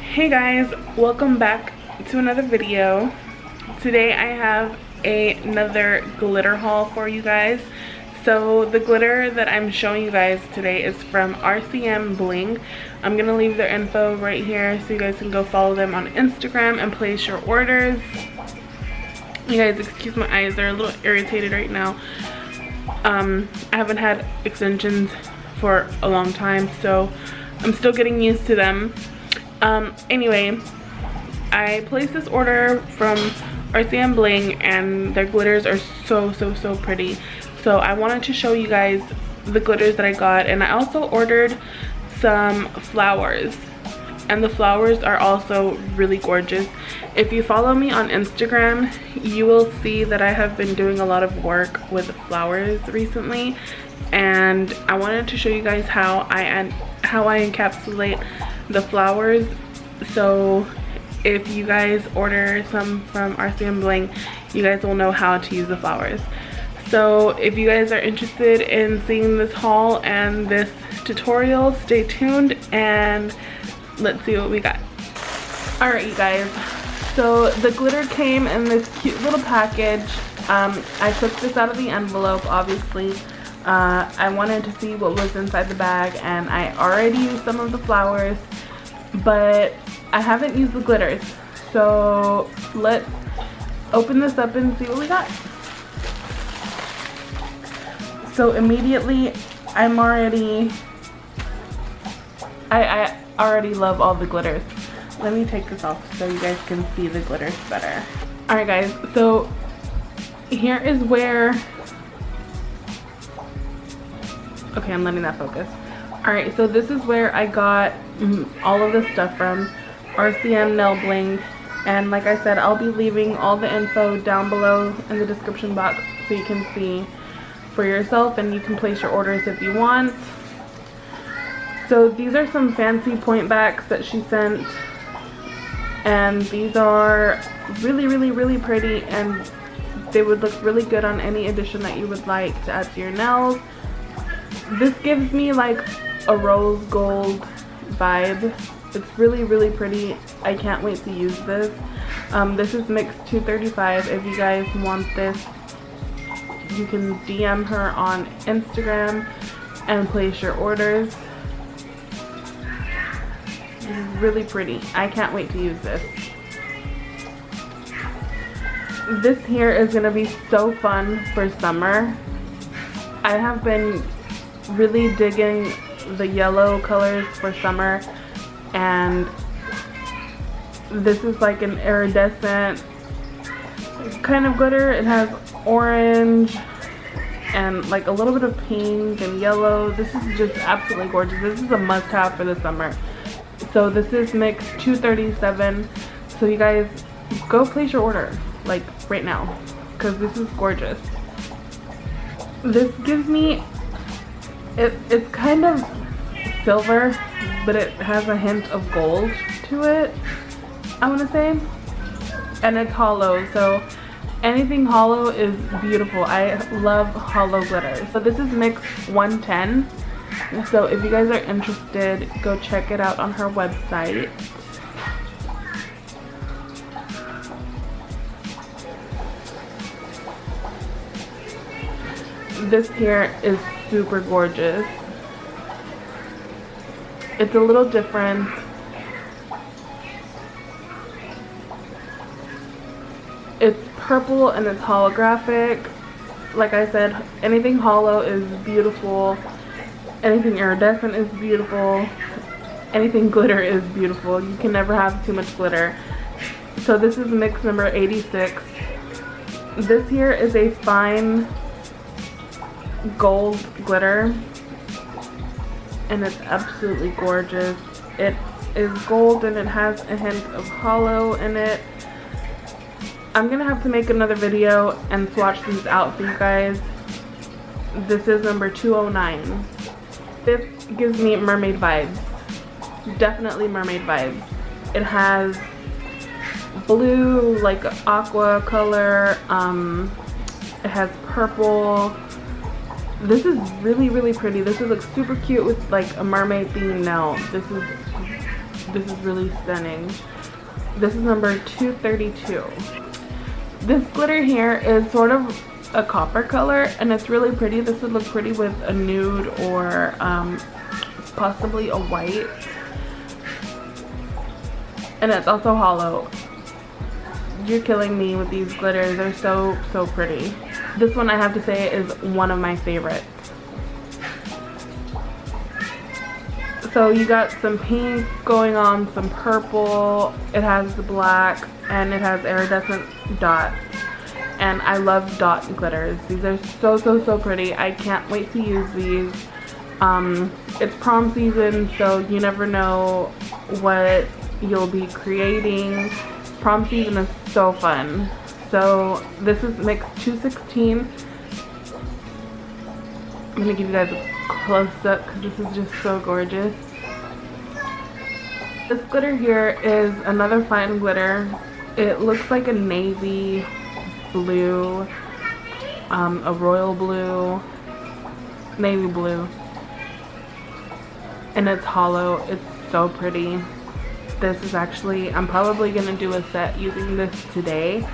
Hey guys, welcome back to another video. Today I have another glitter haul for you guys. So the glitter that I'm showing you guys today is from RCM Bling. I'm gonna leave their info right here so you guys can go follow them on Instagram and place your orders. You guys, excuse my eyes, they're a little irritated right now. I haven't had extensions for a long time, so I'm still getting used to them. Anyway, I placed this order from RCM Bling and their glitters are so pretty. So I wanted to show you guys the glitters that I got, and I also ordered some flowers. And the flowers are also really gorgeous. If you follow me on Instagram, you will see that I have been doing a lot of work with flowers recently, and I wanted to show you guys how I encapsulate the flowers. So if you guys order some from RCM Bling, you guys will know how to use the flowers. So if you guys are interested in seeing this haul and this tutorial, stay tuned and let's see what we got. Alright you guys, so the glitter came in this cute little package. I took this out of the envelope, obviously. I wanted to see what was inside the bag, and I already used some of the flowers, but I haven't used the glitters. So let's open this up and see what we got. So immediately I already love all the glitters. Let me take this off so you guys can see the glitters better. Alright guys, so here is where... Okay, I'm letting that focus. Alright, so this is where I got all of this stuff from RCM Nail Bling. And like I said, I'll be leaving all the info down below in the description box so you can see for yourself, and you can place your orders if you want. So these are some fancy point backs that she sent, and these are really pretty, and they would look really good on any addition that you would like to add to your nails. This gives me like a rose gold vibe. It's really pretty. I can't wait to use this. This is mix 235. If you guys want this, you can DM her on Instagram and place your orders. Really pretty. I can't wait to use this. This here is going to be so fun for summer. I have been really digging the yellow colors for summer, and this is like an iridescent kind of glitter. It has orange and like a little bit of pink and yellow. This is just absolutely gorgeous. This is a must-have for the summer. So this is mix 237. So you guys go place your order like right now, because this is gorgeous. This gives me, it's kind of silver, but it has a hint of gold to it, I want to say. And it's hollow, so anything hollow is beautiful. I love hollow glitter. So this is mix 110. So if you guys are interested, go check it out on her website. This here is super gorgeous. It's a little different. It's purple and it's holographic. Like I said, anything hollow is beautiful. Anything iridescent is beautiful. Anything glitter is beautiful. You can never have too much glitter. So this is mix number 86. This here is a fine gold glitter, and it's absolutely gorgeous. It is gold and it has a hint of hollow in it. I'm gonna have to make another video and swatch these out for you guys. This is number 209. This gives me mermaid vibes. Definitely mermaid vibes. It has blue, like aqua color. It has purple. This is really pretty. This looks super cute with like a mermaid theme nail. This is This is really stunning. This is number 232. This glitter here is sort of a copper color and it's really pretty. This would look pretty with a nude or possibly a white. And it's also hollow. You're killing me with these glitters. They're so pretty. This one I have to say is one of my favorites. So you got some pink going on, some purple, it has the black, and it has iridescent dots. And I love dot glitters. These are so pretty. I can't wait to use these. It's prom season, so you never know what you'll be creating. Prom season is so fun. So this is mix 216. I'm gonna give you guys a close up because this is just so gorgeous. This glitter here is another fine glitter. It looks like a navy blue, a royal blue, navy blue, and it's hollow. It's so pretty. This is actually, I'm probably gonna do a set using this today,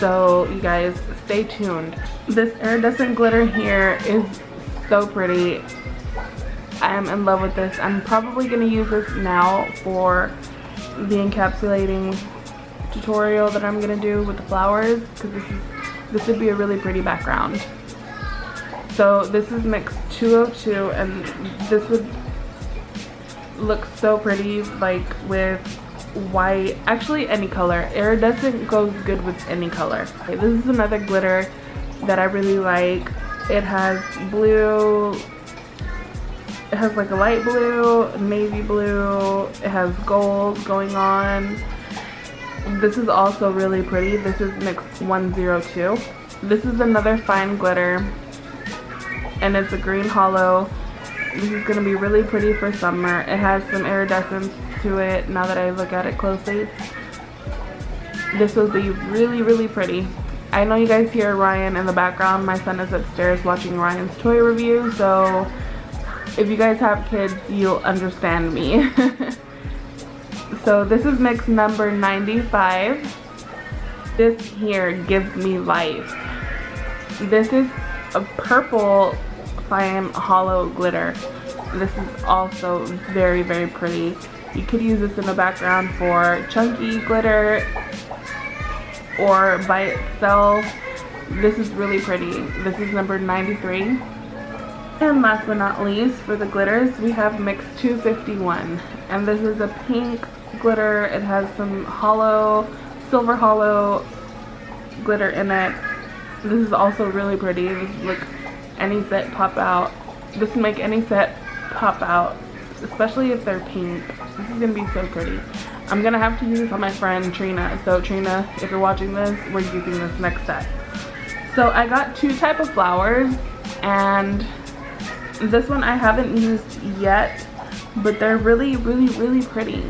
so you guys stay tuned. This iridescent glitter here is so pretty. I am in love with this. I'm probably going to use this now for the encapsulating tutorial that I'm going to do with the flowers, because this would be a really pretty background. So this is mix 202 and this would look so pretty like with white, actually any color. Iridescent goes good with any color. Okay, this is another glitter that I really like. It has blue, it has like a light blue, navy blue, it has gold going on. This is also really pretty. This is mix 102. This is another fine glitter and it's a green hollow. This is going to be really pretty for summer. It has some iridescence to it now that I look at it closely. This will be really pretty. I know you guys hear Ryan in the background. My son is upstairs watching Ryan's toy review, so if you guys have kids, you'll understand me. So this is mix number 95. This here gives me life. This is a purple fine hollow glitter. This is also very pretty. You could use this in the background for chunky glitter or by itself. This is really pretty. This is number 93. And last but not least, for the glitters, we have mix 251. And this is a pink glitter. It has some hollow, silver hollow glitter in it. This is also really pretty. This would make any set pop out. This would make any set pop out, especially if they're pink. This is gonna be so pretty. I'm gonna have to use this on my friend Trina. So Trina, if you're watching this, we're using this next set. So I got two types of flowers, and this one I haven't used yet, but they're really pretty.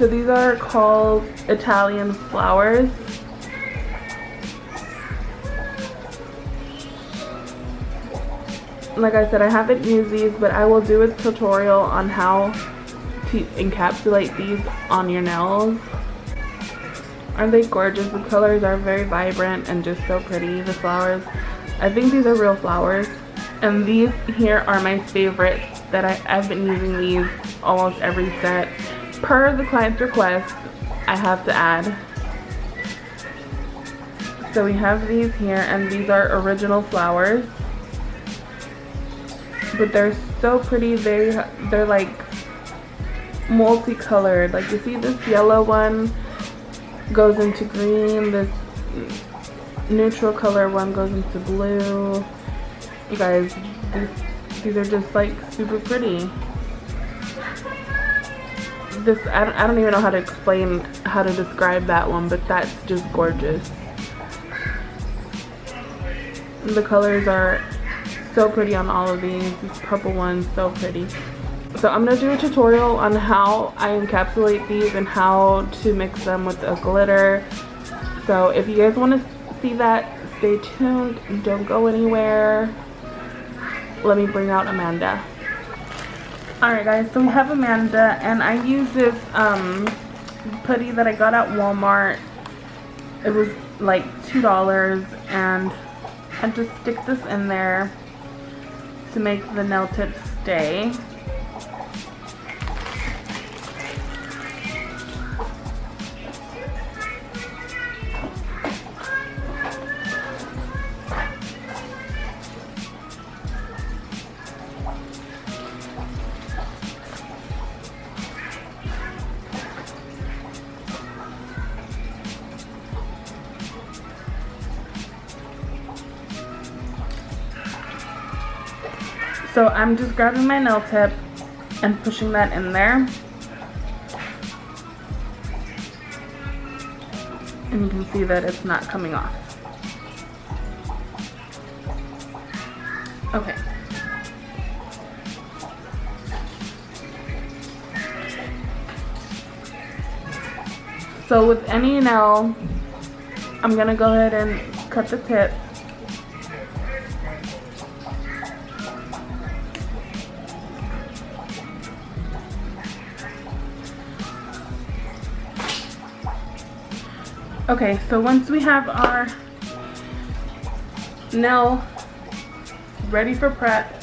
So these are called Italian flowers. Like I said, I haven't used these, but I will do a tutorial on how to encapsulate these on your nails. Aren't they gorgeous? The colors are very vibrant and just so pretty. The flowers, I think these are real flowers. And these here are my favorites that I've been using these almost every set. Per the client's request, I have to add. So we have these here, and these are original flowers. But they're so pretty. They're like multicolored. Like you see, this yellow one goes into green, this neutral color one goes into blue. You guys, these are just like super pretty. This, I don't even know how to explain how to describe that one, but that's just gorgeous. The colors are so pretty on all of these. This purple one's so pretty. So I'm gonna do a tutorial on how I encapsulate these and how to mix them with a glitter. So if you guys want to see that, stay tuned. Don't go anywhere. Let me bring out Amanda. Alright guys, so we have Amanda, and I use this putty that I got at Walmart. It was like $2, and I just stick this in there to make the nail tips stay. So I'm just grabbing my nail tip and pushing that in there. And you can see that it's not coming off. Okay. So with any nail, I'm gonna go ahead and cut the tip. Okay, so once we have our nail ready for prep,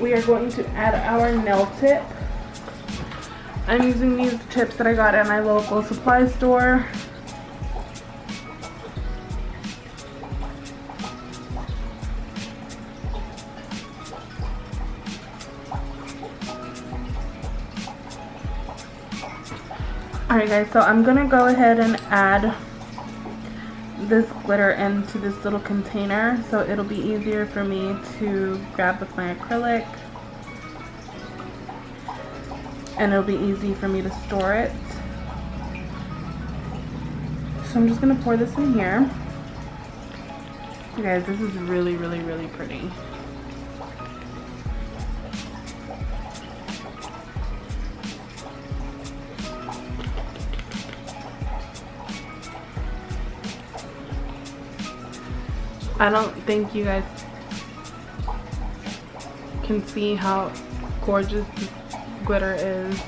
we are going to add our nail tip. I'm using these tips that I got at my local supply store. Alright guys, so I'm gonna go ahead and add this glitter into this little container, so it'll be easier for me to grab with my acrylic, and it'll be easy for me to store it. So I'm just gonna pour this in here. You guys, this is really, really, really pretty. I don't think you guys can see how gorgeous this glitter is.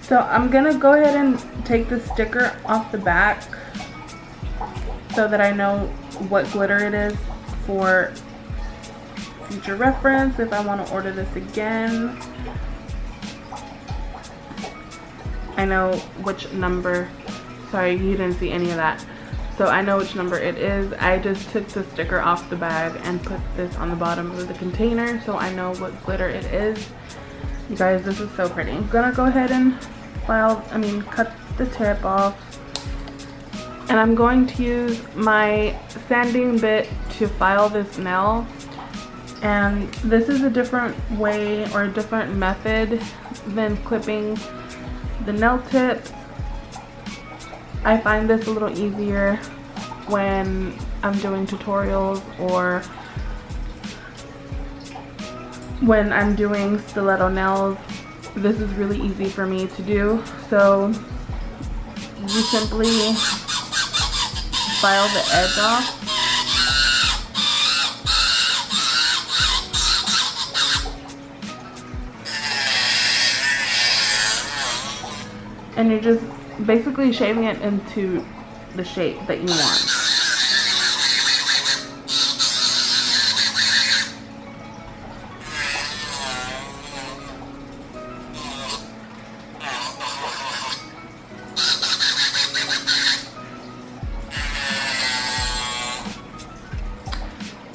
So I'm gonna go ahead and take the sticker off the back so that I know what glitter it is for future reference if I want to order this again. I know which number, sorry you didn't see any of that, so I know which number it is. I just took the sticker off the bag and put this on the bottom of the container so I know what glitter it is. You guys, this is so pretty. I'm gonna go ahead and cut the tip off, and I'm going to use my sanding bit to file this nail. And this is a different way or a different method than clipping the nail tip. I find this a little easier when I'm doing tutorials or when I'm doing stiletto nails. This is really easy for me to do. So you simply file the edge off. And you're just basically shaving it into the shape that you want.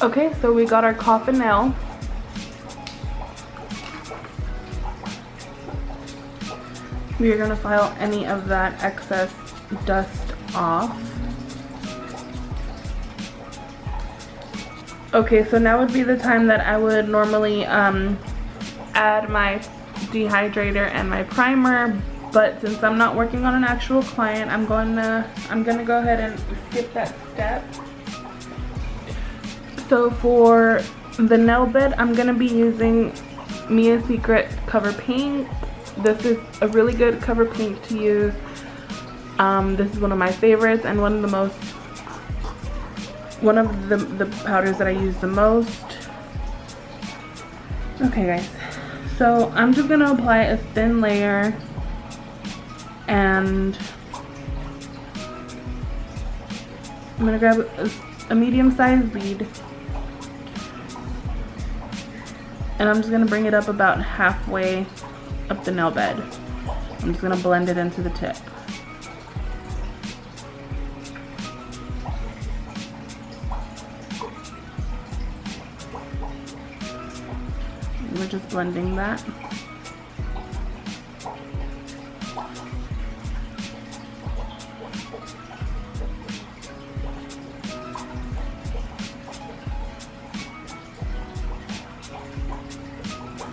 Okay, so we got our coffin nail. We are going to file any of that excess dust off. Okay, so now would be the time that I would normally add my dehydrator and my primer, but since I'm not working on an actual client, I'm going to go ahead and skip that step. So for the nail bed, I'm going to be using Mia Secret Cover Paint. This is a really good cover paint to use. This is one of my favorites and one of the most one of the powders that I use the most. Okay guys, so I'm just gonna apply a thin layer and I'm gonna grab a medium-sized bead and I'm just gonna bring it up about halfway up the nail bed. I'm just gonna blend it into the tip. We're just blending that.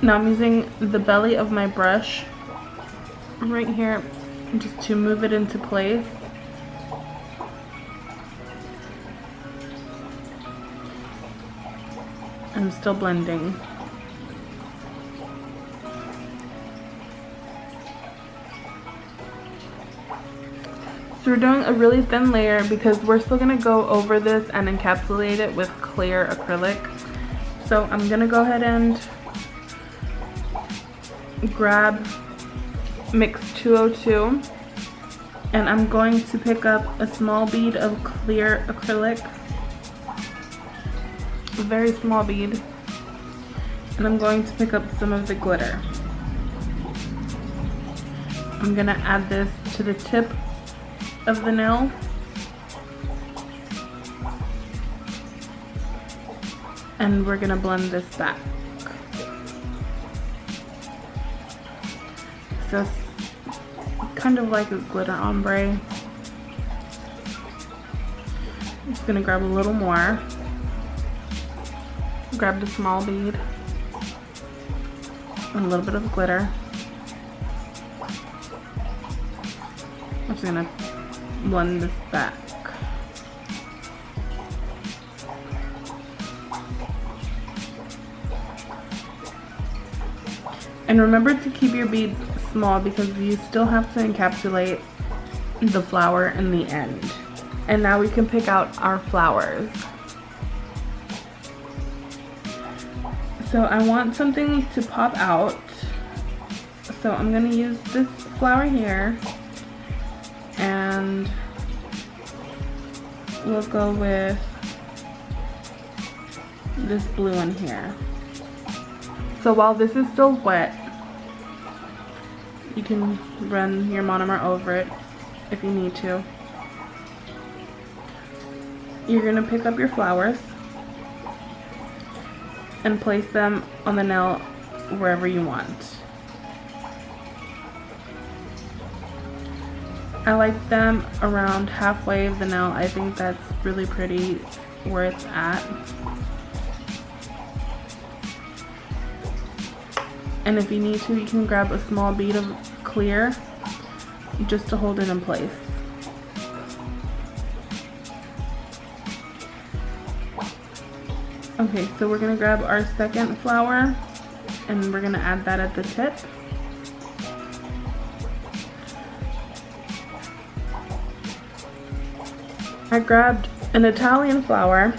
Now I'm using the belly of my brush right here just to move it into place. I'm still blending. So we're doing a really thin layer because we're still going to go over this and encapsulate it with clear acrylic. So I'm going to go ahead and grab mix 202 and I'm going to pick up a small bead of clear acrylic, a very small bead, and I'm going to pick up some of the glitter. I'm going to add this to the tip of the nail. And we're going to blend this back. So it's kind of like a glitter ombre. I'm just going to grab a little more. Grab the small bead. And a little bit of glitter. I'm just going to blend this back. And remember to keep your bead small because you still have to encapsulate the flower in the end. And now we can pick out our flowers. So I want something to pop out. So I'm going to use this flower here. And we'll go with this blue in here. So while this is still wet, you can run your monomer over it if you need to. You're going to pick up your flowers and place them on the nail wherever you want. I like them around halfway of the nail. I think that's really pretty where it's at. And if you need to, you can grab a small bead of clear just to hold it in place. Okay, so we're gonna grab our second flower and we're gonna add that at the tip. I grabbed an Italian flower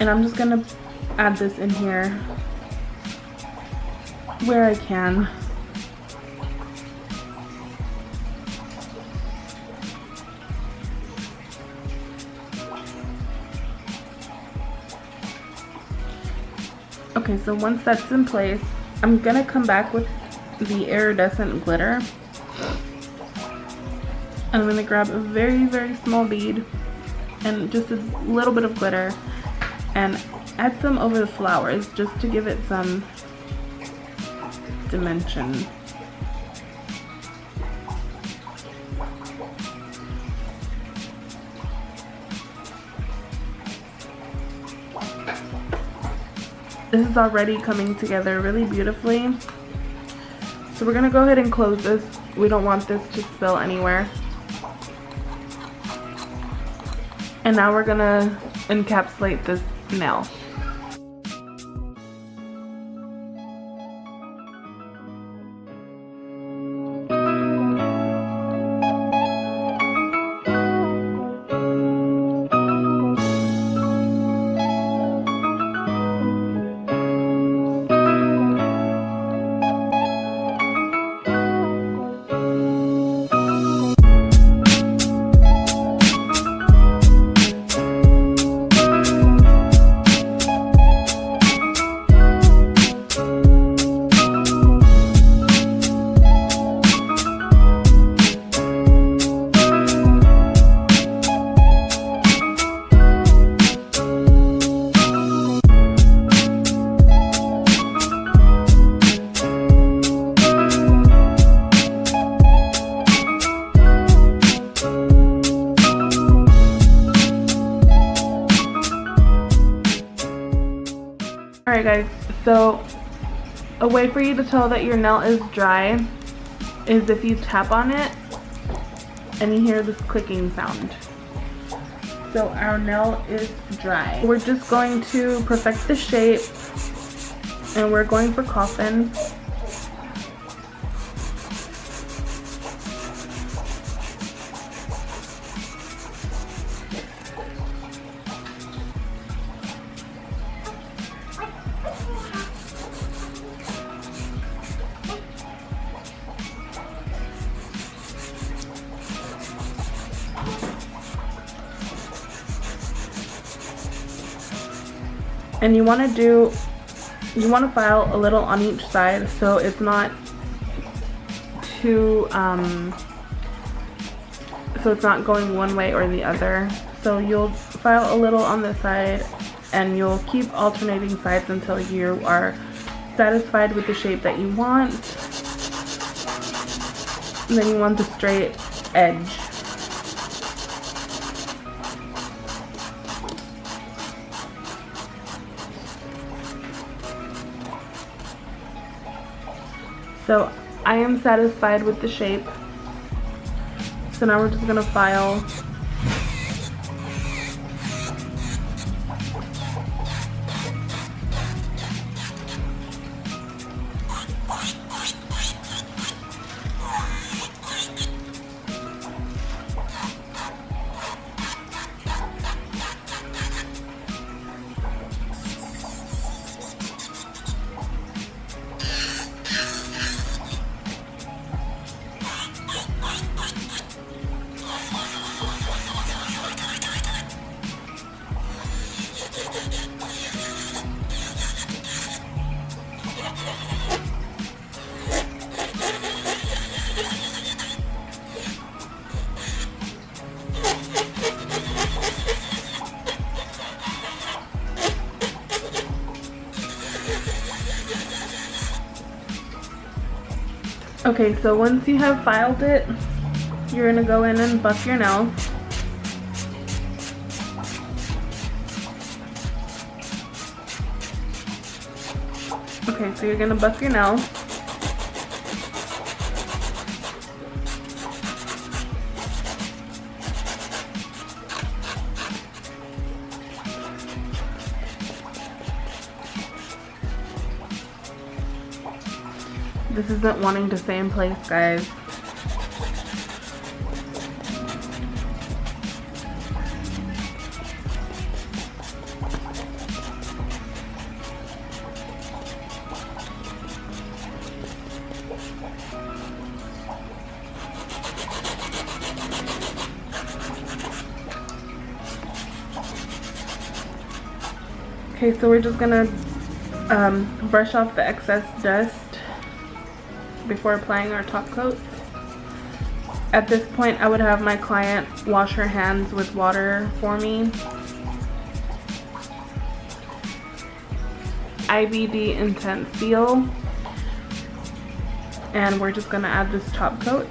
and I'm just gonna add this in here where I can. Okay, so once that's in place, I'm gonna come back with the iridescent glitter. I'm going to grab a very, very small bead and just a little bit of glitter and add some over the flowers just to give it some dimension. This is already coming together really beautifully. So we're going to go ahead and close this. We don't want this to spill anywhere. And now we're gonna encapsulate this nail. Alright guys, so a way for you to tell that your nail is dry is if you tap on it and you hear this clicking sound. So our nail is dry. We're just going to perfect the shape and we're going for coffin. And you want to file a little on each side so it's not too so it's not going one way or the other. So you'll file a little on this side and you'll keep alternating sides until you are satisfied with the shape that you want. And then you want the straight edge. So I am satisfied with the shape. So now we're just going to file. Okay, so once you have filed it, you're going to go in and buff your nail. Okay, so you're going to buff your nail. This isn't wanting to stay in place, guys. Okay, so we're just gonna brush off the excess dust before applying our top coat. At this point, I would have my client wash her hands with water for me. IBD Intense Seal. And we're just going to add this top coat.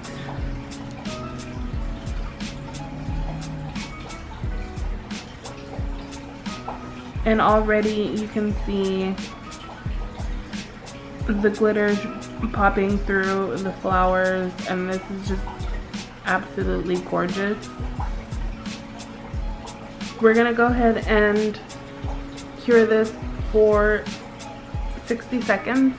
And already you can see the glitters popping through the flowers, and this is just absolutely gorgeous. We're gonna go ahead and cure this for 60 seconds.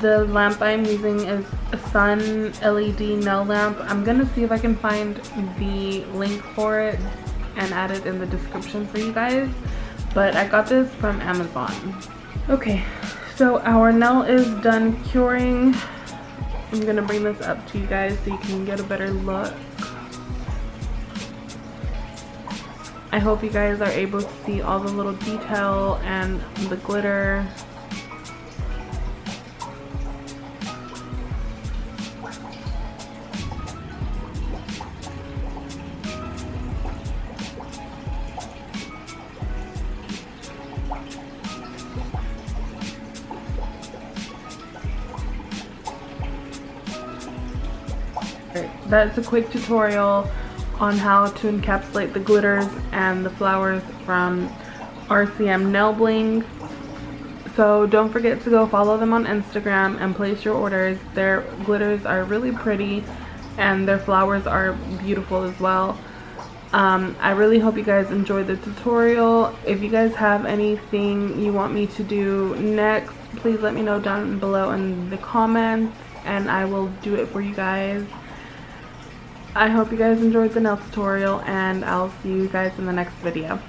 The lamp I'm using is a Sun LED nail lamp. I'm gonna see if I can find the link for it and add it in the description for you guys, but I got this from Amazon. Okay, so our nail is done curing. I'm gonna bring this up to you guys so you can get a better look. I hope you guys are able to see all the little detail and the glitter. That's a quick tutorial on how to encapsulate the glitters and the flowers from RCM Nail Bling. So don't forget to go follow them on Instagram and place your orders. Their glitters are really pretty and their flowers are beautiful as well. I really hope you guys enjoyed the tutorial. If you guys have anything you want me to do next, please let me know down below in the comments and I will do it for you guys. I hope you guys enjoyed the nail tutorial and I'll see you guys in the next video.